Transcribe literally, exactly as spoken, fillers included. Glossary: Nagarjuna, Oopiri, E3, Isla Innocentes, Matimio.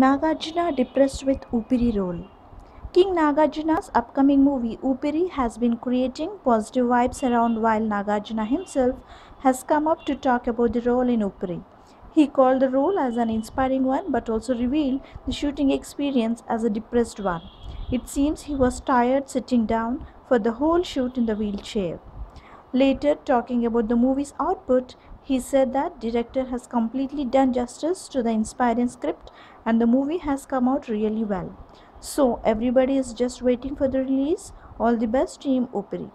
Nagarjuna depressed with Oopiri role. King Nagarjuna's upcoming movie Oopiri has been creating positive vibes around, while Nagarjuna himself has come up to talk about the role in Oopiri. He called the role as an inspiring one but also revealed the shooting experience as a depressed one. It seems he was tired sitting down for the whole shoot in the wheelchair. Later, talking about the movie's output, he said that director has completely done justice to the inspiring script and the movie has come out really well. So everybody is just waiting for the release. All the best, Team Oopiri.